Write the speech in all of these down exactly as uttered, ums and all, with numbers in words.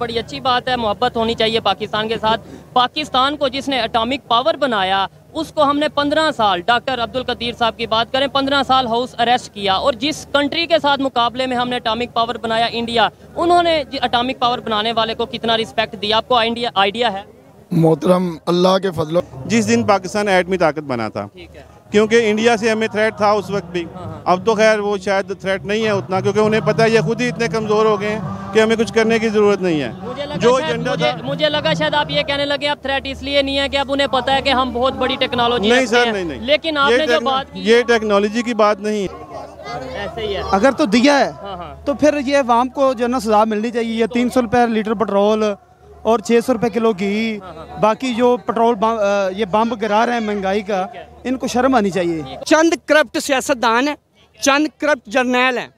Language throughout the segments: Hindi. बड़ी अच्छी बात है, मोहब्बत होनी चाहिए पाकिस्तान के साथ। पाकिस्तान को जिसने एटॉमिक पावर बनाया उसको हमने पंद्रह साल, डॉक्टर अब्दुल कदीर साहब की बात करें, पंद्रह साल हाउस अरेस्ट किया। और जिस कंट्री के साथ मुकाबले में हमने एटॉमिक पावर बनाया, इंडिया, उन्होंने एटॉमिक पावर बनाने वाले को कितना रिस्पेक्ट दिया, आपको आइडिया आइडिया है? मोहतरम, अल्लाह के फजलो, जिस दिन पाकिस्तान एटमी ताकत बना था, क्योंकि इंडिया से हमें थ्रेट था उस वक्त भी। अब तो खैर वो शायद थ्रेट नहीं है उतना, क्योंकि उन्हें पता है ये खुद ही इतने कमज़ोर हो गए हैं कि हमें कुछ करने की ज़रूरत नहीं है। मुझे लगा जो एजेंडा था, मुझे लगा शायद आप ये कहने लगे अब थ्रेट इसलिए नहीं है कि अब उन्हें पता है कि हम बहुत बड़ी टेक्नोलॉजी। नहीं सर, नहीं नहीं, लेकिन आपने जो बात, ये टेक्नोलॉजी की बात नहीं है, ऐसे ही है। अगर तो दिया है तो फिर ये अवाम को जो है ना सजा मिलनी चाहिए। तीन सौ रुपये लीटर पेट्रोल और छः सौ रुपये किलो घी, बाकी जो पेट्रोल ये बम गिरा रहे हैं महंगाई का, इनको शर्म आनी चाहिए। चंद करप्ट सियासतदान हैं, चंद करप्ट जर्नैल हैं,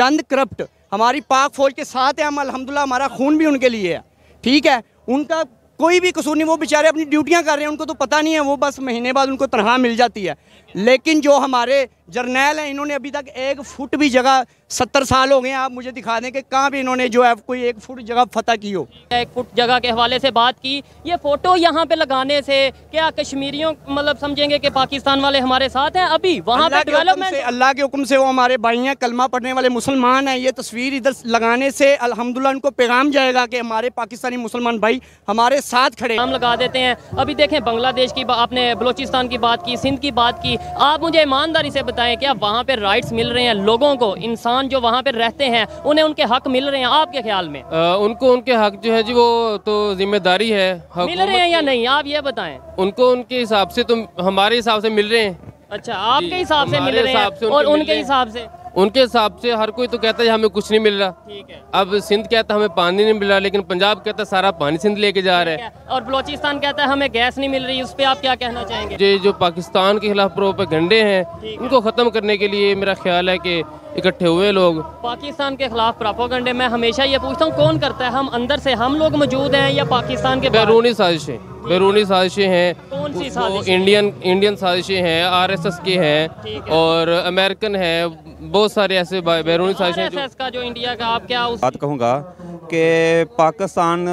चंद करप्ट हमारी पाक फौज के साथ हैं हम, अल्हम्दुलिल्लाह हमारा खून भी उनके लिए है, ठीक है। उनका कोई भी कसूर नहीं, वो बेचारे अपनी ड्यूटियां कर रहे हैं, उनको तो पता नहीं है, वो बस महीने बाद उनको तनख्वाह मिल जाती है। लेकिन जो हमारे जर्नैल हैं, इन्होंने अभी तक एक फुट भी जगह, सत्तर साल हो गए हैं, आप मुझे दिखा दें कि कहाँ भी इन्होंने जो है कोई एक फुट जगह फतह की हो। एक फुट जगह के हवाले से बात की, ये फोटो यहाँ पे लगाने से क्या कश्मीरियों मतलब समझेंगे कि पाकिस्तान वाले हमारे साथ हैं? अभी वहाँ पे डेवलपमेंट, अल्लाह के हुक्म से वो हमारे भाई हैं, कलमा पढ़ने वाले मुसलमान हैं। ये तस्वीर इधर लगाने से अल्हम्दुलिल्लाह उनको पैगाम जाएगा कि हमारे पाकिस्तानी मुसलमान भाई हमारे साथ खड़े। हम लगा देते हैं। अभी देखें बांग्लादेश की, आपने बलोचिस्तान की बात की, सिंध की बात की, आप मुझे ईमानदारी से बताएं क्या वहाँ पे राइट्स मिल रहे हैं लोगों को? इंसान जो वहाँ पे रहते हैं उन्हें उनके हक मिल रहे हैं आपके ख्याल में? आ, उनको उनके हक जो है जी वो तो जिम्मेदारी है, मिल रहे हैं या नहीं आप ये बताएं। उनको उनके हिसाब से तो हमारे हिसाब से मिल रहे हैं। अच्छा, आपके हिसाब से मिल रहे हैं और उनके हिसाब से? उनके हिसाब से हर कोई तो कहता है हमें कुछ नहीं मिल रहा, ठीक है। अब सिंध कहता है हमें पानी नहीं मिल रहा, लेकिन पंजाब कहता है सारा पानी सिंध लेके जा रहा है, और बलोचिस्तान कहता है हमें गैस नहीं मिल रही। उस पर आप क्या कहना चाहेंगे? ये जो पाकिस्तान के खिलाफ प्रोपेगेंडे हैं उनको खत्म करने के लिए मेरा ख्याल है कि इकट्ठे हुए लोग पाकिस्तान के खिलाफ प्रोपेगेंडे। मैं हमेशा ये पूछता हूँ कौन करता है, हम अंदर से हम लोग मौजूद हैं या पाकिस्तान के बैरूनी साजिशें? बैरूनी साजिशें हैं। कौन सी साजिशें? इंडियन इंडियन साजिशें हैं, आरएसएस की हैं और अमेरिकन है, बहुत सारे ऐसे बैरूनी साजिशें। आरएसएस का जो इंडिया का, आप क्या उस बात कहूँगा कि पाकिस्तान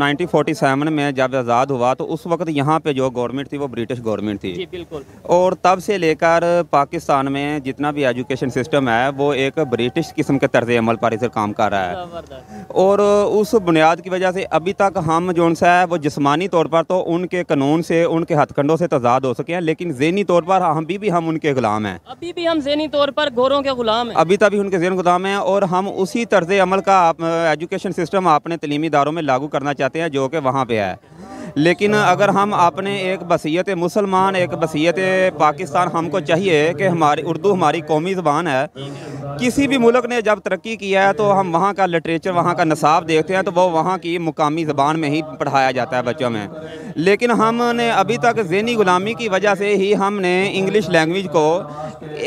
नाइनटीन फोर्टी सेवन में जब आज़ाद हुआ तो उस वक्त यहाँ पे जो गवर्नमेंट थी वो ब्रिटिश गवर्नमेंट थी, जी बिल्कुल। और तब से लेकर पाकिस्तान में जितना भी एजुकेशन सिस्टम है वो एक ब्रिटिश किस्म के तर्ज अमल पर इधर काम कर रहा है, और उस बुनियाद की वजह से अभी तक हम जो सा है वो जिस्मानी तौर पर तो उनके कानून से, उनके हथकंडों से तजाद हो सके हैं, लेकिन ज़हनी तौर पर हम भी, भी हम उनके गुलाम हैं। अभी भी हम ज़हनी तौर पर गोरों के गुलाम हैं, अभी तभी उनके ज़हन गुलाम हैं। और हम उसी तर्ज अमल का एजुकेशन सिस्टम अपने तलीमी इदारों में लागू करना चाहते हैं जो कि वहाँ पे है। लेकिन अगर हम अपने एक बसीयत मुसलमान, एक बसीयत पाकिस्तान, हमको चाहिए कि हमारी उर्दू हमारी कौमी ज़बान है। किसी भी मुल्क ने जब तरक्की किया है तो हम वहाँ का लिटरेचर, वहाँ का नसाब देखते हैं तो वो वहाँ की मुकामी ज़बान में ही पढ़ाया जाता है बच्चों में। लेकिन हमने अभी तक ज़हनी ग़ुलामी की वजह से ही हमने इंग्लिश लैंग्वेज को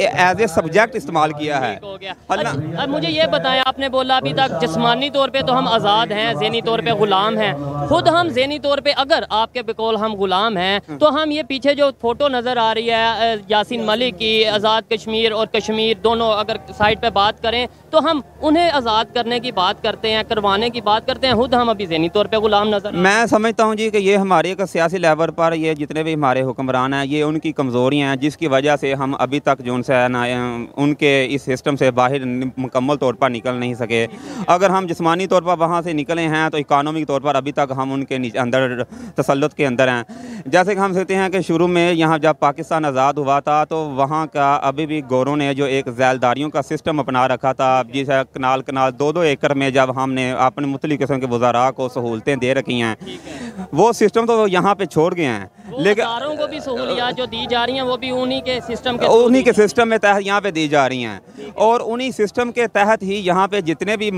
एज ए सब्जेक्ट इस्तेमाल किया है। अब मुझे ये बताया, आपने बोला अभी तक जिस्मानी तौर पर तो हम आज़ाद हैं, ज़हनी तौर पर ग़ुलाम हैं। खुद हम ज़हनी तौर पर अगर आपके बकौल हम ग़ुलाम हैं तो हम ये पीछे जो फ़ोटो नज़र आ रही है यासीन मलिक की, आज़ाद कश्मीर और कश्मीर दोनों अगर साइड पे बात करें तो हम उन्हें आज़ाद करने की बात करते हैं, करवाने की बात करते हैं, खुद हम अभी ज़हनी तौर पे ग़ुलाम नज़र। मैं समझता हूँ जी कि ये हमारे एक सियासी लेवल पर ये जितने भी हमारे हुक्मरान हैं, ये उनकी कमज़ोरियाँ हैं जिसकी वजह से हम अभी तक जो है ना उनके इस सिस्टम से बाहर मुकम्मल तौर पर निकल नहीं सके। अगर हम जिस्मानी तौर पर वहाँ से निकले हैं तो इकानमी तौर पर अभी तक हम उनके अंदर तसल्लुत के अंदर हैं। जैसे कि हम सोचते हैं कि शुरू में यहाँ जब पाकिस्तान आज़ाद हुआ था तो वहाँ का अभी भी गोरों ने जो एक जैलदारियों का सिस्टम अपना रखा था, जैसे कनाल कनाल दो दो एकड़ में जब हमने अपने मुख्तलिफ़ किस्म के वज़ारा को सहूलतें दे रखी हैं, वो सिस्टम तो यहाँ पे छोड़ गए हैं। लेकिन को भी सहूलियात जो दी जा रही हैं वो भी उन्हीं के सिस्टम के उन्हीं के सिस्टम में तहत यहाँ पे दी जा रही हैं, और उन्हीं सिस्टम के तहत ही यहाँ पे जितने भी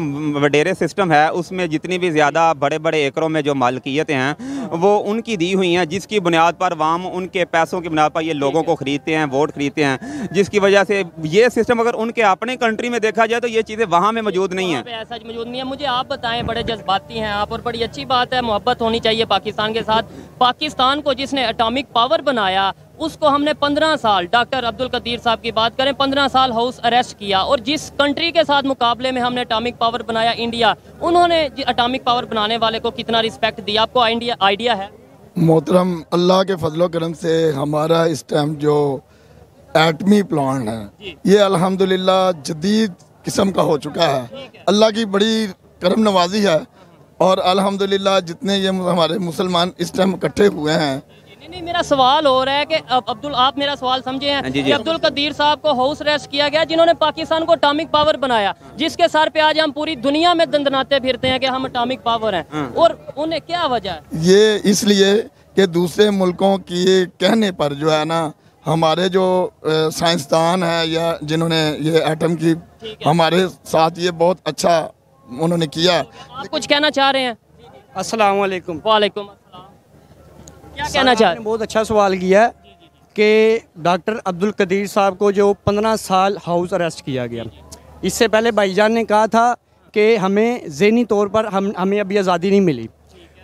वडेरे सिस्टम है उसमें जितनी भी ज़्यादा बड़े बड़े एकड़ों में जो मालकियतें हैं वो उनकी दी हुई हैं, जिसकी बुनियाद पर वाम उनके पैसों की बुनियाद पर ये लोगों को ख़रीदते हैं, वोट खरीदते हैं, जिसकी वजह से ये सिस्टम अगर उनके अपने कंट्री में देखा जाए तो ये चीज़ें वहाँ में मौजूद नहीं है, ऐसा मौजूद नहीं है। मुझे आप बताएं, बड़े जज्बाती हैं आप और बड़ी अच्छी बात है, मोहब्बत होनी चाहिए पाकिस्तान के साथ। पाकिस्तान को जिसने एटॉमिक पावर बनाया उसको हमने पंद्रह साल, डॉक्टर अब्दुल कदीर साहब की बात करें, पंद्रह साल हाउस अरेस्ट किया। और जिस कंट्री के साथ मुकाबले में हमने अटामिक पावर बनाया इंडिया, उन्होंने अटामिक पावर बनाने वाले को कितना रिस्पेक्ट दिया, आपको आइडिया आइडिया है? मोहतरम, अल्लाह के फजलो करम से हमारा इस टाइम जो एटमी प्लान है ये अल्हम्दुलिल्लाह जदीद किस्म का हो चुका है। अल्लाह की बड़ी करम नवाजी है और अल्हम्दुलिल्लाह जितने ये हमारे मुसलमान इस टाइम इकट्ठे हुए हैं। नहीं, नहीं, मेरा सवाल हो रहा है कि अब्दुल, आप मेरा सवाल समझे हैं कि अब्दुल कदीर साहब को हाउस अरेस्ट किया गया जिन्होंने पाकिस्तान को अटामिक पावर बनाया, जिसके सर पे आज हम पूरी दुनिया में दंदनाते फिरते हैं कि हम अटामिक पावर हैं, और उन्हें क्या वजह है? ये इसलिए कि दूसरे मुल्कों के कहने पर जो है ना हमारे जो साइंसदान है या जिन्होंने ये एटम की हमारे साथ ये बहुत अच्छा उन्होंने किया। आप कुछ कहना चाह रहे हैं? अस्सलाम वालेकुम। वालेकुम अस्सलाम। क्या कहना चाह रहे हैं? बहुत अच्छा सवाल किया कि डॉक्टर अब्दुल कदीर साहब को जो पंद्रह साल हाउस अरेस्ट किया गया, इससे पहले भाईजान ने कहा था कि हमें ज़हनी तौर पर हम हमें अभी आज़ादी नहीं मिली।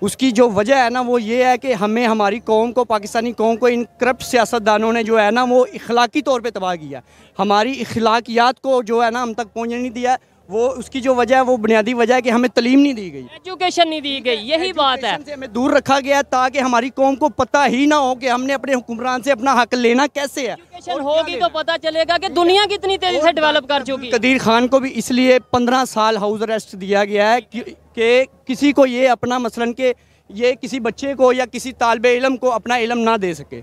उसकी जो वजह है ना वो ये है कि हमें हमारी कौम को, पाकिस्तानी कौम को इन करप्ट सियासतदानों ने जो है ना वो इखलाकी तौर पे तबाह किया, हमारी इखलाकियात को जो है ना हम तक पहुँचने नहीं दिया। वो उसकी जो वजह है, वो बुनियादी वजह है कि हमें तलीम नहीं दी गई, एजुकेशन नहीं दी गई। यही बात है, हमें दूर रखा गया ताकि हमारी कौम को पता ही ना हो कि हमने अपने हुक्मरान से अपना हक लेना कैसे है। एजुकेशन होगी तो पता चलेगा कि दुनिया कितनी तेज़ी से डेवलप कर चुकी। कदीर खान को भी इसलिए पंद्रह साल हाउस अरेस्ट दिया गया है कि कि किसी को ये अपना मसलन के ये किसी बच्चे को या किसी तालबे इलम को अपना इलम ना दे सके।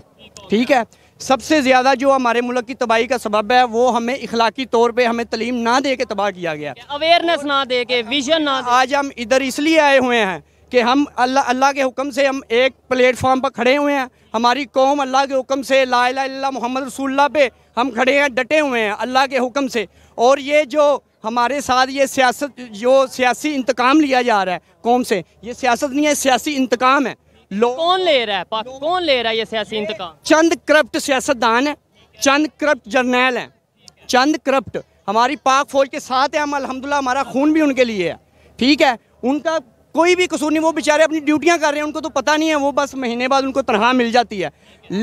ठीक है, सबसे ज़्यादा जो हमारे मुल्क की तबाही का सबब है वो हमें इखलाकी तौर पे हमें तलीम ना दे के तबाह किया गया, अवेयरनेस ना दे के, विजन ना दे। आज हम इधर इसलिए आए हुए हैं कि हम अल्लाह अल्लाह के हुक्म से हम एक प्लेटफॉर्म पर खड़े हुए हैं। हमारी कौम अल्लाह के हुक्म से ला इलाहा इल्लल्लाह मोहम्मद रसूलुल्लाह पे हम खड़े हैं, डटे हुए हैं अल्लाह के हुक्म से। और ये जो हमारे साथ ये सियासत, जो सियासी इंतकाम लिया जा रहा है कौम से, ये सियासत नहीं है, सियासी इंतकाम है। कौन ले रहा है? कौन ले रहा है ये सियासी इंतकाम? चंद करप्ट सियासतदान हैं, चंद करप्ट जर्नैल हैं, चंद करप्ट। हमारी पाक फौज के साथ है हम अल्हम्दुलिल्लाह, हमारा खून भी उनके लिए है। ठीक है, उनका कोई भी कसूर नहीं, वो बेचारे अपनी ड्यूटियां कर रहे हैं, उनको तो पता नहीं है, वो बस महीने बाद उनको तनख्वाह मिल जाती है।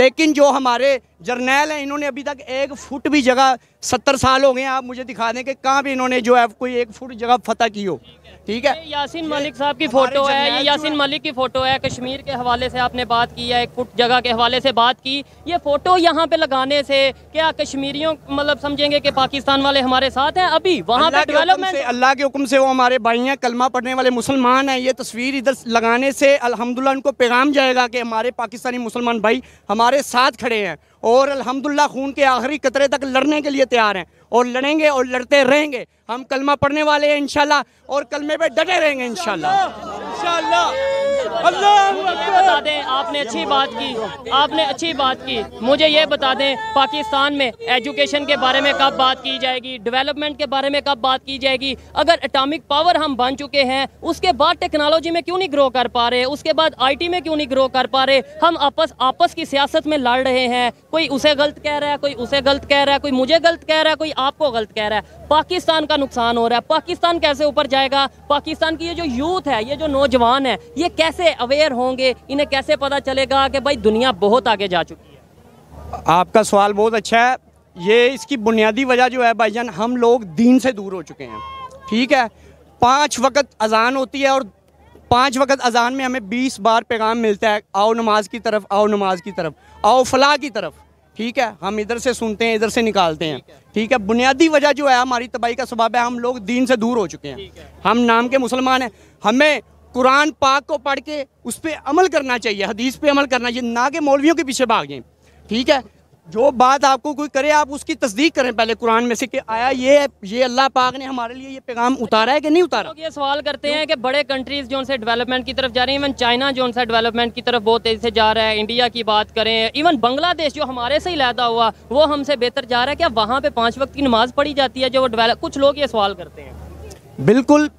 लेकिन जो हमारे जर्नैल हैं, इन्होंने अभी तक एक फुट भी जगह, सत्तर साल हो गए हैं, आप मुझे दिखा दें कि कहाँ भी इन्होंने जो है कोई एक फुट जगह फतह की हो। ठीक है, ये यासीन मलिक साहब की फ़ोटो है, ये यासीन मलिक की फ़ोटो है। कश्मीर के हवाले से आपने बात की है, एक फुट जगह के हवाले से बात की, ये फ़ोटो यहाँ पे लगाने से क्या कश्मीरियों मतलब समझेंगे कि पाकिस्तान वाले हमारे साथ हैं? अभी वहाँ पे डेवलपमेंट, अल्लाह के हुक्म से वो हमारे भाई हैं, कलमा पढ़ने वाले मुसलमान हैं। ये तस्वीर इधर लगाने से अल्हम्दुलिल्लाह उनको पैगाम जाएगा कि हमारे पाकिस्तानी मुसलमान भाई हमारे साथ खड़े हैं और अल्हम्दुलिल्लाह खून के आखिरी कतरे तक लड़ने के लिए तैयार हैं, और लड़ेंगे और लड़ते रहेंगे। हम कलमा पढ़ने वाले हैं इंशाल्लाह, और कलमे पे डटे रहेंगे इंशाल्लाह। इंशाल्लाह अल्लाह बता दें, आपने अच्छी बात की, आपने अच्छी बात की। मुझे ये बता दें, पाकिस्तान में एजुकेशन के बारे में कब बात की जाएगी, डेवलपमेंट के बारे में कब बात की जाएगी? अगर एटॉमिक पावर हम बन चुके हैं, उसके बाद टेक्नोलॉजी में क्यों नहीं ग्रो कर पा रहे, उसके बाद आईटी में क्यों नहीं ग्रो कर पा रहे? हम आपस आपस की सियासत में लड़ रहे हैं, कोई उसे गलत कह रहा है, कोई उसे गलत कह रहा है, कोई मुझे गलत कह रहा है, कोई आपको गलत कह रहा है। पाकिस्तान का नुकसान हो रहा है, पाकिस्तान कैसे ऊपर जाएगा? पाकिस्तान की ये जो यूथ है, ये जो नौजवान है, ये कैसे अवेयर होंगे, इन्हें कैसे पता चलेगा कि भाई दुनिया बहुत आगे जा चुकी है? आपका सवाल बहुत अच्छा है। ये इसकी बुनियादी वजह जो है भाईजान, हम लोग दीन से दूर हो चुके हैं। ठीक है, पाँच वक्त अजान होती है और पाँच वक्त अजान में हमें बीस बार पैगाम मिलता है, आओ नमाज की तरफ, आओ नमाज की तरफ, आओ फलाह की तरफ। ठीक है, हम इधर से सुनते हैं, इधर से निकालते हैं। ठीक है, बुनियादी वजह जो है हमारी तबाही का सबब है, हम लोग दीन से दूर हो चुके हैं। हम नाम के मुसलमान हैं, हमें कुरान पाक को पढ़ के उस पर अमल करना चाहिए, हदीस पे अमल करना चाहिए, ना कि मौलवियों के पीछे भागें। ठीक है, जो बात आपको कोई करे आप उसकी तस्दीक करें पहले कुरान में से कि आया ये ये अल्लाह पाक ने हमारे लिए ये पैगाम उतारा है कि नहीं उतारा। लोग ये सवाल करते हैं कि बड़े कंट्रीज़ जो उनसे डेवलपमेंट की तरफ जा रही हैं, इवन चाइना जो उनसे डेवलपमेंट की तरफ बहुत तेज़ी से जा रहा है, इंडिया की बात करें, इवन बांग्लादेश जो हमारे से ही लैदा हुआ वो हमसे बेहतर जा रहा है, क्या वहाँ पर पाँच वक्त की नमाज पढ़ी जाती है जो वो डेवलप? कुछ लोग ये सवाल करते हैं। बिल्कुल,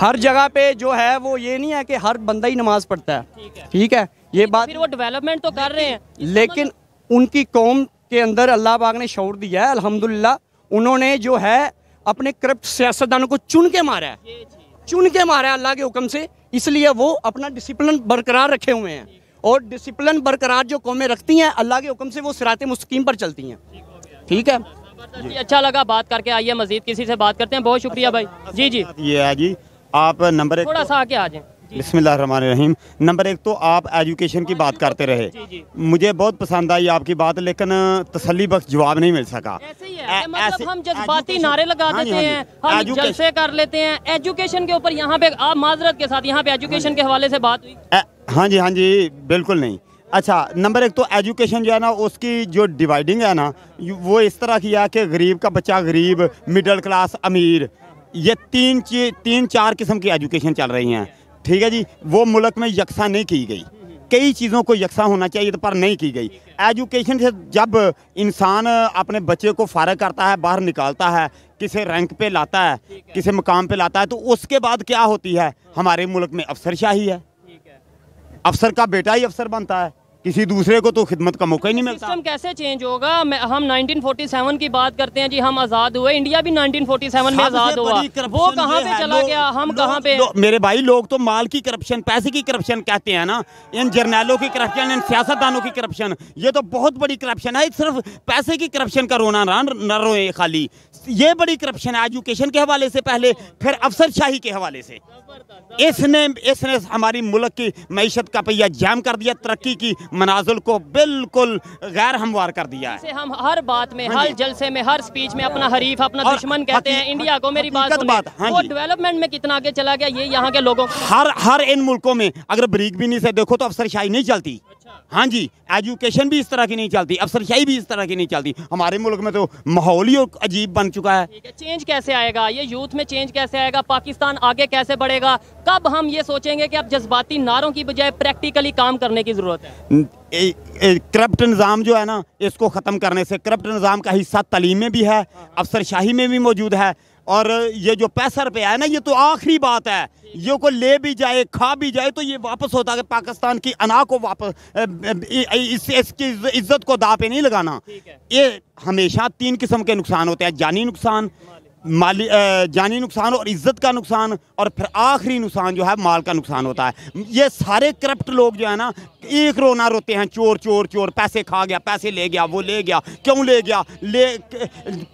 हर जगह पे जो है वो ये नहीं है कि हर बंदा ही नमाज पढ़ता है। ठीक है, ये बात, फिर वो डेवलपमेंट तो कर रहे हैं, लेकिन उनकी कौम के अंदर अल्लाह पाक ने शऊर दिया है अल्हम्दुलिल्लाह। उन्होंने जो है अपने करप्ट सियासतदानों को चुन के मारा है, चुन के मारा है अल्लाह के हुक्म से, इसलिए वो अपना डिसिप्लिन बरकरार रखे हुए हैं। और डिसिप्लिन बरकरार जो कौमें रखती हैं अल्लाह के हुक्म से वो सिरात मुस्तकीम पर चलती हैं। ठीक है, अच्छा लगा बात करके। आइए मजीद किसी से बात करते हैं। बहुत शुक्रिया भाई। जी जी ये है जी, आप नंबर एक थोड़ा सा आके आ जाए। बिस्मिल्लाहिर्रहमानिर्रहीम। नंबर एक तो आप एजुकेशन की बात करते रहे, मुझे बहुत पसंद आई आपकी बात, लेकिन तसल्ली बख्श जवाब नहीं मिल सका। ऐसे ही है, ए, मतलब ऐसे, हम जज्बाती नारे लगा देते हैं, हम जलसे कर लेते हैं एजुकेशन के ऊपर। यहाँ पे आप माजरत के साथ यहाँ पे एजुकेशन के हवाले से बात हुई। हाँ जी हाँ जी बिल्कुल नहीं। अच्छा, नंबर एक तो एजुकेशन जो है ना उसकी जो डिवाइडिंग है ना वो इस तरह की है कि गरीब का बच्चा गरीब, मिडिल क्लास अमीर, ये तीन तीन चार किस्म की एजुकेशन चल रही हैं। ठीक है जी, वो मुल्क में यकसा नहीं की गई। कई चीज़ों को यकसा होना चाहिए पर नहीं की गई। एजुकेशन से जब इंसान अपने बच्चे को फारग करता है, बाहर निकालता है, किसी रैंक पे लाता है, किसी मकाम पे लाता है, तो उसके बाद क्या होती है हमारे मुल्क में? अफसरशाही है। अफसर का बेटा ही अफसर बनता है, किसी दूसरे को तो खिदमत का मौका ही नहीं मिलता। सिस्टम कैसे चेंज होगा? हम उन्नीस सौ सैंतालीस की बात करते हैं जी, हम आज़ाद हुए, इंडिया भी उन्नीस सौ सैंतालीस में आज़ाद हुआ, वो कहाँ पे चला गया, हम कहाँ पे? मेरे भाई लोग तो माल की करप्शन, पैसे की करप्शन कहते हैं ना, इन जर्नलों की करप्शन, इन सियासतदानों की करप्शन, ये तो बहुत बड़ी करप्शन है। सिर्फ पैसे की करप्शन का रोना न रोए खाली, ये बड़ी करप्शन है एजुकेशन के हवाले से, पहले फिर अफसरशाही के हवाले से। इसने इसने हमारी मुल्क की मैशत का पहिया जाम कर दिया, तरक्की की मनाज़िल को बिल्कुल गैर हमवार कर दिया है। हम हर बात में, हर जलसे में, हर स्पीच में अपना हरीफ, अपना दुश्मन कहते हैं इंडिया को। मेरी बात सुनिए, वो डेवलपमेंट में कितना आगे चला गया ये यहाँ के लोगों। हर हर इन मुल्कों में अगर बरीक भी नहीं से देखो तो अफसरशाही नहीं चलती। हाँ जी, एजुकेशन भी इस तरह की नहीं चलती, अफसरशाही भी इस तरह की नहीं चलती। हमारे मुल्क में तो माहौल ही अजीब बन चुका है। चेंज कैसे आएगा ये यूथ में? चेंज कैसे आएगा? पाकिस्तान आगे कैसे बढ़ेगा? कब हम ये सोचेंगे कि अब जज्बाती नारों की बजाय प्रैक्टिकली काम करने की जरूरत है? करप्ट निज़ाम जो है ना इसको ख़त्म करने से, करप्ट निज़ाम का हिस्सा तालीम में भी है, अफसरशाही में भी मौजूद है, और ये जो पैसा रुपया है ना ये तो आखिरी बात है। ये को ले भी जाए, खा भी जाए, तो ये वापस होता है पाकिस्तान की अना को, वापस इस, इसकी इज्जत को दाव पे नहीं लगाना। ये हमेशा तीन किस्म के नुकसान होते हैं, जानी नुकसान, माली जानी नुकसान और इज्जत का नुकसान, और फिर आखिरी नुकसान जो है माल का नुकसान होता है। ये सारे करप्ट लोग जो है ना एक रोना रोते हैं, चोर चोर चोर, पैसे खा गया, पैसे ले गया, वो ले गया, क्यों ले गया? ले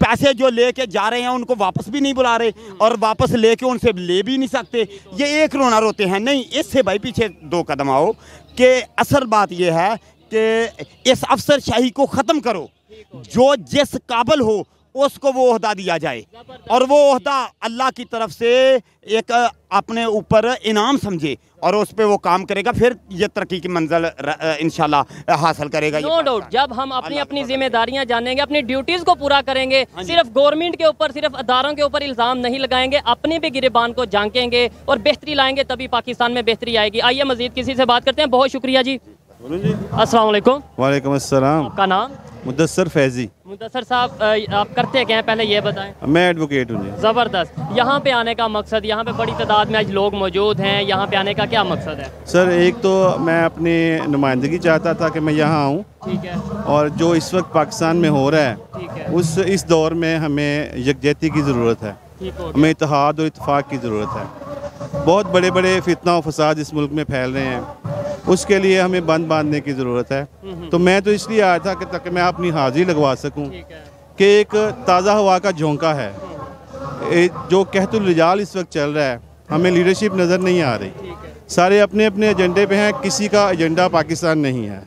पैसे जो ले के जा रहे हैं उनको वापस भी नहीं बुला रहे, और वापस ले के उनसे ले भी नहीं सकते, ये एक रोना रोते हैं। नहीं, इससे भाई पीछे दो कदम आओ कि असल बात यह है कि इस अफसरशाही को ख़त्म करो, जो जिस काबिल हो उसको वो ओहदा दिया जाए, और वो ओहदा अल्लाह की तरफ से एक अपने ऊपर इनाम समझे और उस पर वो काम करेगा, फिर ये तरक्की की मंजिल इंशाल्लाह हासिल करेगा। नो डाउट, जब हम अपनी अपनी जिम्मेदारियां जानेंगे, अपनी ड्यूटीज़ को पूरा करेंगे, सिर्फ गवर्नमेंट के ऊपर, सिर्फ अदारों के ऊपर इल्ज़ाम नहीं लगाएंगे, अपने भी गिरेबान को झांकेंगे और बेहतरी लाएंगे, तभी पाकिस्तान में बेहतरी आएगी। आइए मजीद किसी से बात करते हैं। बहुत शुक्रिया जी। अस्सलाम वालेकुम। वालेकुम अस्सलाम। आपका नाम? मुदस्सर फैजी। मुदस्सर साहब, आप करते क्या हैं पहले ये बताएं। मैं एडवोकेट हूँ। ज़बरदस्त। यहाँ पे आने का मकसद, यहाँ पे बड़ी तादाद में आज लोग मौजूद हैं, यहाँ पे आने का क्या मकसद है? सर, एक तो मैं अपनी नुमाइंदगी चाहता था कि मैं यहाँ आऊँ, ठीक है, और जो इस वक्त पाकिस्तान में हो रहा है, ठीक है, उस इस दौर में हमें यकजहती की ज़रूरत है, हमें इत्तेहाद और इत्तेफाक की ज़रूरत है। बहुत बड़े बड़े फितना और फसाद इस मुल्क में फैल रहे हैं, उसके लिए हमें बंद बांधने की ज़रूरत है। तो मैं तो इसलिए आया था कि ताकि मैं अपनी हाज़िरी लगवा सकूं कि एक ताज़ा हवा का झोंका है, जो कहतुल रिजाल इस वक्त चल रहा है, हमें लीडरशिप नज़र नहीं आ रही। सारे अपने अपने एजेंडे पे हैं, किसी का एजेंडा पाकिस्तान नहीं है।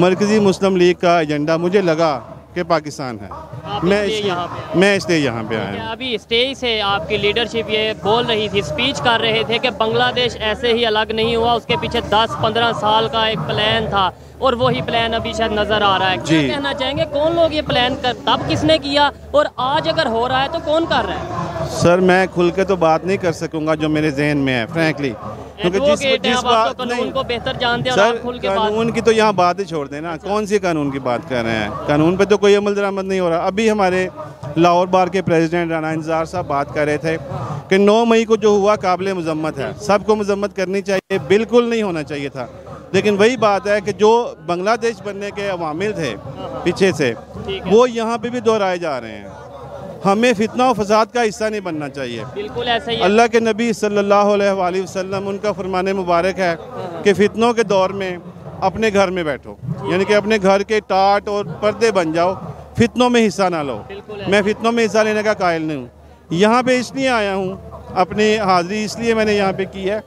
मरकज़ी मुस्लिम लीग का एजेंडा मुझे लगा कि पाकिस्तान है। मैं इसलिए मैं इसलिए यहाँ पे आया। अभी स्टेज से आपकी लीडरशिप ये बोल रही थी, स्पीच कर रहे थे कि बांग्लादेश ऐसे ही अलग नहीं हुआ, उसके पीछे दस पंद्रह साल का एक प्लान था, और वही प्लान अभी शायद नज़र आ रहा है। क्या कहना चाहेंगे, कौन लोग ये प्लान कर, तब किसने किया, और आज अगर हो रहा है तो कौन कर रहा है? सर, मैं खुल के तो बात नहीं कर सकूँगा जो मेरे जहन में है फ्रेंकली, क्योंकि जिस, जिस बात कानून को बेहतर जानते हैं। सर, कानून की तो यहाँ बात ही छोड़ देना। अच्छा। कौन सी कानून की बात कर रहे हैं? कानून पे तो कोई अमल दरामद नहीं हो रहा। अभी हमारे लाहौर बार के प्रेसिडेंट राना इंतजार साहब बात कर रहे थे कि नौ मई को जो हुआ काबिल मजम्मत है, सबको मजम्मत करनी चाहिए, बिल्कुल नहीं होना चाहिए था। लेकिन वही बात है कि जो बांग्लादेश बनने के अवामिल थे पीछे से, वो यहाँ पर भी दोहराए जा रहे हैं। हमें फितना और फसाद का हिस्सा नहीं बनना चाहिए, बिल्कुल ऐसा ही है। अल्लाह के नबी सल्लल्लाहु अलैहि वसल्लम, उनका फरमान मुबारक है कि फितनों के दौर में अपने घर में बैठो, यानी कि अपने घर के टाट और पर्दे बन जाओ, फितनों में हिस्सा ना लो। मैं फितनों में हिस्सा लेने का कायल नहीं हूँ, यहाँ पे इसलिए आया हूँ, अपनी हाज़िरी इसलिए मैंने यहाँ पे की है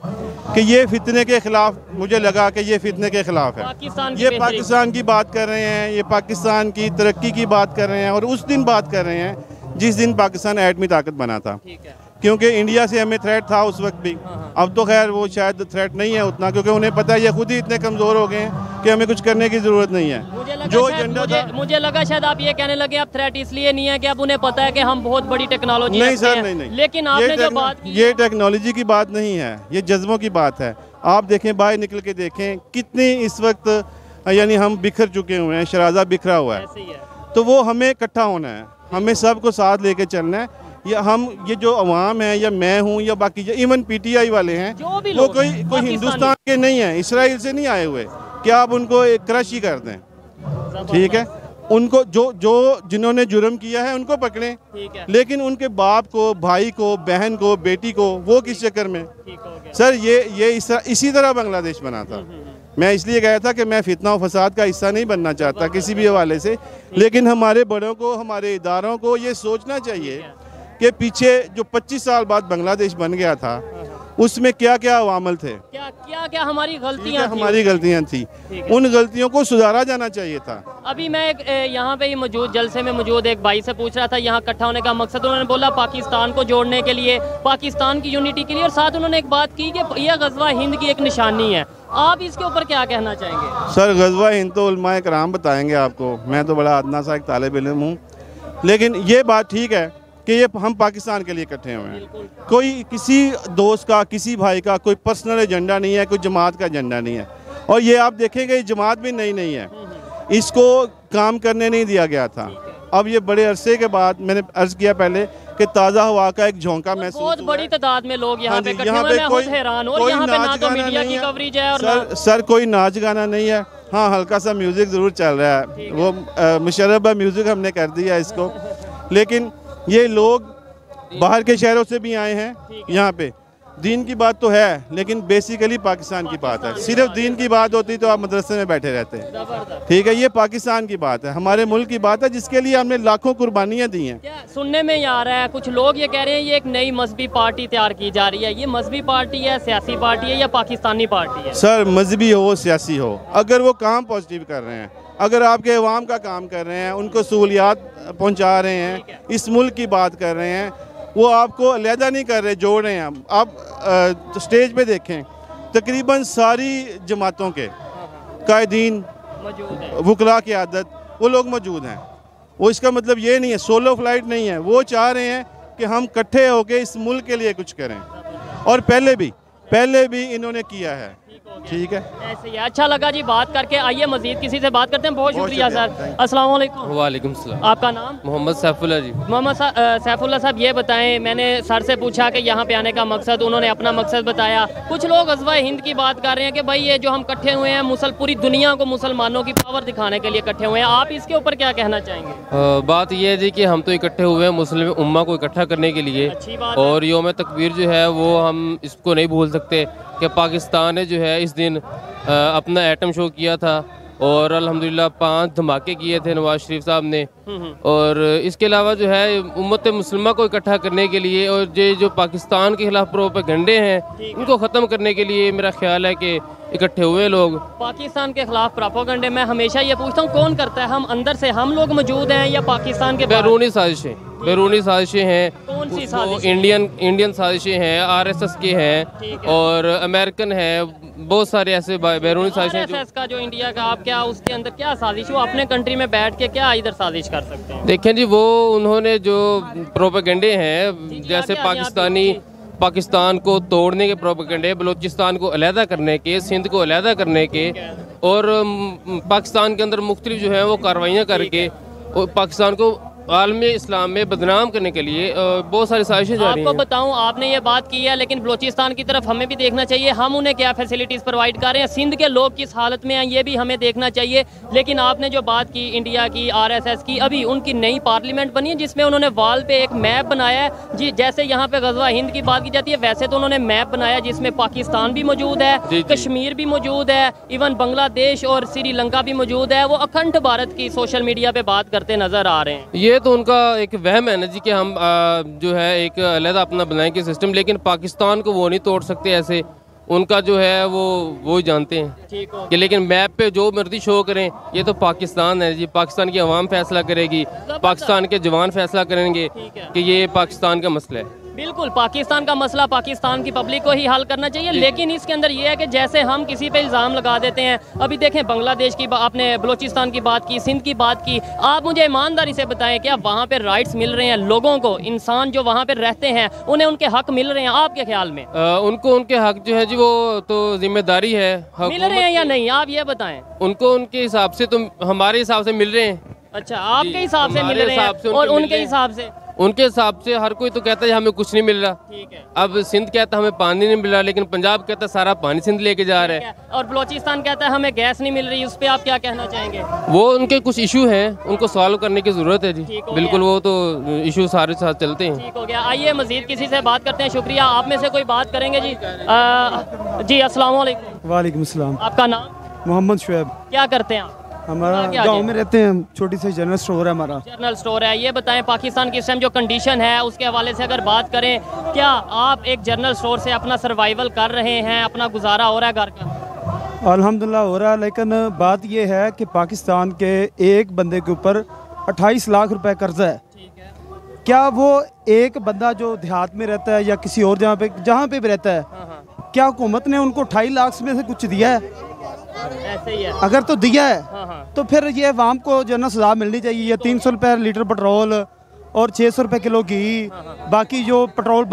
कि ये फितने के ख़िलाफ़, मुझे लगा कि ये फितने के ख़िलाफ़ है। ये पाकिस्तान की बात कर रहे हैं, ये पाकिस्तान की तरक्की की बात कर रहे हैं और उस दिन बात कर रहे हैं जिस दिन पाकिस्तान एटमी ताकत बना था, क्योंकि इंडिया से हमें थ्रेट था उस वक्त भी। अब तो खैर वो शायद थ्रेट नहीं है उतना, क्योंकि उन्हें पता है ये खुद ही इतने कमज़ोर हो गए हैं कि हमें कुछ करने की ज़रूरत नहीं है। मुझे लगा जो एजेंडा था, मुझे लगा शायद आप ये कहने लगे अब थ्रेट इसलिए नहीं है कि अब उन्हें पता है कि हम बहुत बड़ी टेक्नोलॉजी नहीं सर नहीं नहीं लेकिन आपने जो बात, ये टेक्नोलॉजी की बात नहीं है, ये जज्बों की बात है। आप देखें, बाहर निकल के देखें कितने इस वक्त यानी हम बिखर चुके हुए हैं, शराजा बिखरा हुआ है। तो वो हमें इकट्ठा होना है, हमें सबको साथ लेके चलना है। या हम ये जो अवाम है या मैं हूँ या बाकी इवन पीटीआई वाले हैं, वो कोई कोई हिंदुस्तान के नहीं है, इसराइल से नहीं आए हुए कि आप उनको एक क्रश ही कर दें। ठीक है, उनको जो जो जिन्होंने जुर्म किया है उनको पकड़ें, लेकिन उनके बाप को, भाई को, बहन को, बेटी को, वो किस चक्कर में? सर ये ये इसी तरह बांग्लादेश बना था। मैं इसलिए गया था कि मैं फितना और फसाद का हिस्सा नहीं बनना चाहता किसी भी हवाले से, लेकिन हमारे बड़ों को, हमारे इदारों को ये सोचना चाहिए के पीछे जो पच्चीस साल बाद बांग्लादेश बन गया था उसमें क्या क्या अवामल थे, क्या क्या क्या हमारी गलतियां हमारी गलतियां थी, उन गलतियों को सुधारा जाना चाहिए था। अभी मैं एक यहाँ पे मौजूद जलसे में मौजूद एक भाई से पूछ रहा था यहाँ इकट्ठा होने का मकसद, उन्होंने बोला पाकिस्तान को जोड़ने के लिए, पाकिस्तान की यूनिटी के लिए, और साथ उन्होंने एक बात की कि यह गजवा हिंद की एक निशानी है। आप इसके ऊपर क्या कहना चाहेंगे? सर गजवा हिंद तो उलमाए कराम बताएंगे आपको, मैं तो बड़ा अदना सा एक तालिब इल्म हूँ, लेकिन ये बात ठीक है कि ये हम पाकिस्तान के लिए इकट्ठे हुए हैं। कोई किसी दोस्त का, किसी भाई का कोई पर्सनल एजेंडा नहीं है, कोई जमात का एजेंडा नहीं है। और ये आप देखेंगे ये जमात भी नई नहीं है, इसको काम करने नहीं दिया गया था। अब ये बड़े अरसे के बाद, मैंने अर्ज किया पहले कि ताज़ा हवा का एक झोंका महसूस बहुत बड़ी तादाद में लोग यहाँ पे इकट्ठे हुए हैं। मैं हैरान हूं, यहाँ पे ना तो मीडिया की कवरेज है और सर कोई नाच गाना नहीं है। हाँ हल्का सा म्यूज़िक ज़रूर चल रहा है, वो मुशर्रब म्यूज़िक हमने कर दिया इसको, लेकिन ये लोग बाहर के शहरों से भी आए हैं यहाँ पे। दीन की बात तो है, लेकिन बेसिकली पाकिस्तान की बात है। सिर्फ दीन की बात होती तो आप मदरसे में बैठे रहते हैं। ठीक है, ये पाकिस्तान की बात है, हमारे मुल्क की बात है, जिसके लिए हमने लाखों कुर्बानियाँ दी हैं। सुनने में आ रहा है कुछ लोग ये कह रहे हैं ये एक नई मजहबी पार्टी तैयार की जा रही है, ये मजहबी पार्टी है, सियासी पार्टी है या पाकिस्तानी पार्टी है? सर मजहबी हो सियासी हो, अगर वो काम पॉजिटिव कर रहे हैं, अगर आपके अवाम का काम कर रहे हैं, उनको सहूलियात पहुंचा रहे हैं, इस मुल्क की बात कर रहे हैं, वो आपको अलहदा नहीं कर रहे, जोड़ रहे हैं। आप, आप आ, स्टेज पे देखें तकरीबन सारी जमातों के कायदीन वकला की आदत वो लोग मौजूद हैं। वो इसका मतलब ये नहीं है सोलो फ्लाइट नहीं है, वो चाह रहे हैं कि हम इकट्ठे होके इस मुल्क के लिए कुछ करें, और पहले भी पहले भी इन्होंने किया है। ठीक है, ऐसे ही अच्छा लगा जी बात करके। आइए मजीद किसी से बात करते हैं। बहुत शुक्रिया सर, अस्सलाम वालेकुम। वालेकुम सलाम। आपका नाम? मोहम्मद सैफुल्ला जी। मोहम्मद सैफुल्ला साहब ये बताएं, मैंने सर से पूछा कि यहाँ पे आने का मकसद, उन्होंने अपना मकसद बताया। कुछ लोग गज़वा हिंद की बात कर रहे हैं कि भाई ये जो हम इकट्ठे हुए हैं मुसल पूरी दुनिया को मुसलमानों की पावर दिखाने के लिए इकट्ठे हुए हैं, आप इसके ऊपर क्या कहना चाहेंगे? बात यह है जी कि हम तो इकट्ठे हुए हैं मुस्लिम उम्मा को इकट्ठा करने के लिए, और योम तकबीर जो है वो हम इसको नहीं भूल सकते कि पाकिस्तान ने जो है इस दिन अपना एटम शो किया था और अल्हम्दुलिल्लाह पांच धमाके किए थे नवाज शरीफ साहब ने। और इसके अलावा जो है उम्मत मुस्लिमा को इकट्ठा करने के लिए और ये जो पाकिस्तान के खिलाफ प्रोपेगेंडे हैं उनको ख़त्म करने के लिए मेरा ख्याल है कि इकट्ठे हुए लोग। पाकिस्तान के खिलाफ प्रोपेगेंडे मैं हमेशा ये पूछता हूँ कौन करता है, हम अंदर से हम लोग मौजूद हैं या पाकिस्तान के? बैरूनी साजिशें, बैरूनी साजिशें हैं। कौन सी साजिशें? इंडियन इंडियन साजिशें हैं, आरएसएस के हैं और अमेरिकन हैं, बहुत सारे ऐसे बैरूनी साजिशें। आरएसएस का जो इंडिया का, आप क्या उसके अंदर क्या साजिश, वो अपने कंट्री में बैठ के क्या इधर साजिश कर सकते हैं? देखें जी वो उन्होंने जो प्रोपेगेंडे हैं जैसे पाकिस्तानी पाकिस्तान को तोड़ने के प्रोपेगेंडे, बलोचिस्तान को अलहदा करने के, सिंध को अलहदा करने के, और पाकिस्तान के अंदर मुख्तलिफ जो है वो कार्रवाइयाँ करके और पाकिस्तान को आलम इस्लाम में बदनाम करने के लिए बहुत सारी साजिशें आपको बताऊं, आपने ये बात की है, लेकिन बलोचिस्तान की तरफ हमें भी देखना चाहिए हम उन्हें क्या फैसिलिटीज़ प्रोवाइड कर रहे हैं, सिंध के लोग किस हालत में हैं ये भी हमें देखना चाहिए। लेकिन आपने जो बात की इंडिया की, आर एस एस की, अभी उनकी नई पार्लियामेंट बनी है जिसमें उन्होंने वाल पे एक मैप बनाया है जी, जैसे यहाँ पे गजवा हिंद की बात की जाती है वैसे तो उन्होंने मैप बनाया जिसमें पाकिस्तान भी मौजूद है, कश्मीर भी मौजूद है, इवन बांग्लादेश और श्रीलंका भी मौजूद है। वो अखंड भारत की सोशल मीडिया पे बात करते नजर आ रहे हैं। ये तो उनका एक वहम है ना जी कि हम आ, जो है एक अलहदा अपना बनाएंगे सिस्टम, लेकिन पाकिस्तान को वो नहीं तोड़ सकते ऐसे, उनका जो है वो वो जानते हैं कि लेकिन मैप पे जो मर्जी शो करें ये तो पाकिस्तान है जी, पाकिस्तान की आवाम फैसला करेगी, पाकिस्तान के जवान फैसला करेंगे कि ये पाकिस्तान का मसला है। बिल्कुल पाकिस्तान का मसला पाकिस्तान की पब्लिक को ही हल करना चाहिए, लेकिन इसके अंदर ये है कि जैसे हम किसी पे इल्ज़ाम लगा देते हैं। अभी देखें बांग्लादेश की, आपने बलोचिस्तान की बात की, सिंध की बात की, आप मुझे ईमानदारी से बताएं क्या वहाँ पे राइट्स मिल रहे हैं लोगों को, इंसान जो वहाँ पे रहते हैं उन्हें उनके हक मिल रहे हैं आपके ख्याल में? आ, उनको उनके हक जो है जी वो तो जिम्मेदारी है, मिल रहे हैं या नहीं आप ये बताएं। उनको उनके हिसाब से तो हमारे हिसाब से मिल रहे हैं। अच्छा, आपके हिसाब से मिल रहे हैं और उनके हिसाब से? उनके हिसाब से हर कोई तो कहता है हमें कुछ नहीं मिल रहा। ठीक है, अब सिंध कहता है हमें पानी नहीं मिल रहा, लेकिन पंजाब कहता है सारा पानी सिंध लेके जा रहा है, और बलोचिस्तान कहता है हमें गैस नहीं मिल रही। उस पर आप क्या कहना चाहेंगे? वो उनके कुछ इशू हैं, उनको सॉल्व करने की जरूरत है जी। बिल्कुल, वो तो इशू सारे साथ चलते हैं। ठीक हो गया, आइए मजीद किसी से बात करते हैं। शुक्रिया। आप में से कोई बात करेंगे जी? जी, अस्सलाम वालेकुम। वालेकुम अस्सलाम। आपका नाम? मोहम्मद शुएब। क्या करते हैं आप? हमारा गांव में रहते हैं, छोटी सी जनरल स्टोर है हमारा। जनरल स्टोर है। ये बताएं पाकिस्तान की इस टाइम जो कंडीशन है उसके हवाले से अगर बात करें, क्या आप एक जनरल स्टोर से अपना सर्वाइवल कर रहे हैं, अपना गुजारा हो रहा है घर का? अल्हम्दुलिल्लाह हो रहा है, लेकिन बात ये है कि पाकिस्तान के एक बंदे के ऊपर अट्ठाईस लाख रुपए कर्जा है। ठीक है, क्या वो एक बंदा जो देहात में रहता है या किसी और जहाँ पे जहाँ पे भी रहता है, क्या हुकूमत ने उनको अट्ठाईस लाख में से कुछ दिया है? ऐसे ही है। अगर तो दिया है, हाँ हाँ। तो फिर ये आवाम को जो है ना सजा मिलनी चाहिए। तो तीन सौ रुपये लीटर पेट्रोल और छः सौ रुपये किलो घी, हाँ हाँ। बाकी जो पेट्रोल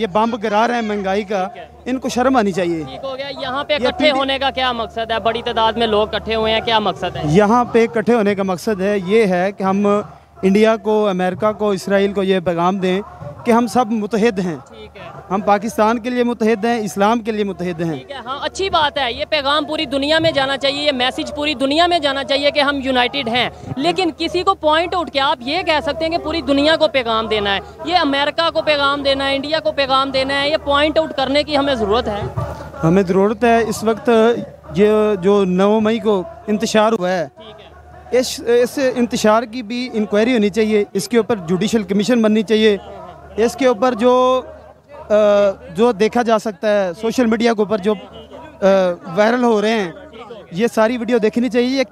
ये बम गिरा रहे हैं महंगाई का, इनको शर्म आनी चाहिए। ठीक हो गया, यहाँ पे इकट्ठे होने का क्या मकसद है? बड़ी तादाद में लोग इकट्ठे हुए हैं, क्या मकसद है? यहाँ पे इकट्ठे होने का मकसद है ये है कि हम इंडिया को, अमेरिका को, इसराइल को ये पैगाम दें कि हम सब मुतहद हैं। हम पाकिस्तान के लिए मुतहद हैं, इस्लाम के लिए मुतहद हैं। ठीक है, हाँ अच्छी बात है। ये पैगाम पूरी दुनिया में जाना चाहिए, ये मैसेज पूरी दुनिया में जाना चाहिए कि हम यूनाइटेड हैं। लेकिन किसी को पॉइंट उठ के आप ये कह सकते हैं कि पूरी दुनिया को पैगाम देना है, ये अमेरिका को पैगाम देना है, इंडिया को पैगाम देना है, ये पॉइंट आउट करने की हमें ज़रूरत है। हमें ज़रूरत है इस वक्त ये जो नौ मई को इंतशार हुआ है, इस इस इंतशार की भी इंक्वायरी होनी चाहिए, इसके ऊपर जुडिशल कमीशन बननी चाहिए, इसके ऊपर जो आ, जो देखा जा सकता है सोशल मीडिया के ऊपर जो वायरल हो रहे हैं, ये सारी वीडियो देखनी चाहिए।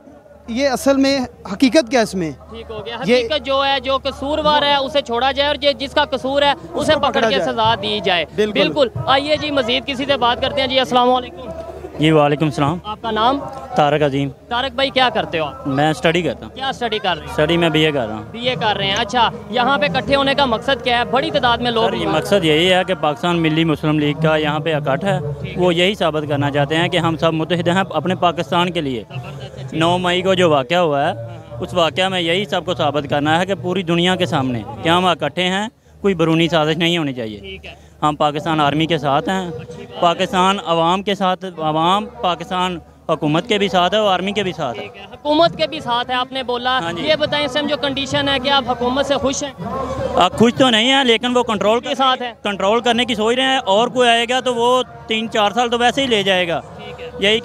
ये असल में हकीकत क्या है इसमें? ठीक हो गया, हकीकत जो है, जो कसूरवार है उसे छोड़ा जाए और जिसका कसूर है उसे पकड़ के सजा दी जाए। बिल्कुल, आइए जी मजीद किसी से बात करते हैं। जी, अस्सलाम वालेकुम। जी, वालेकुम सलाम। आपका नाम? तारक अजीम। तारक भाई, क्या करते हो आप? मैं स्टडी करता हूँ। क्या स्टडी कर रहे हैं? स्टडी में बीए कर रहा हूँ। बीए कर रहे हैं। अच्छा, यहाँ पे इकट्ठे होने का मकसद क्या है? बड़ी तादाद में लोग। मकसद यही है कि पाकिस्तान मिली मुस्लिम लीग का यहाँ पे इकट्ठ है, वो यही साबित करना चाहते हैं कि हम सब मुतहद हैं अपने पाकिस्तान के लिए। नौ मई को जो वाक़या हुआ है उस वाक़या में यही सबको साबित करना है कि पूरी दुनिया के सामने कि हम इकट्ठे हैं, कोई बरूनी साजिश नहीं होनी चाहिए। हम पाकिस्तान आर्मी के साथ हैं, पाकिस्तान आवाम के साथ, आवाम पाकिस्तान हुकूमत के भी साथ है और आर्मी के भी साथ है। हुकूमत के भी साथ है आपने बोला। हाँ, ये बताएं इस टाइम जो कंडीशन है, क्या आप हुकूमत से खुश हैं? आप खुश तो नहीं हैं, लेकिन वो कंट्रोल के साथ है, कंट्रोल करने की सोच रहे हैं। और कोई आएगा तो वो तीन चार साल तो वैसे ही ले जाएगा। यही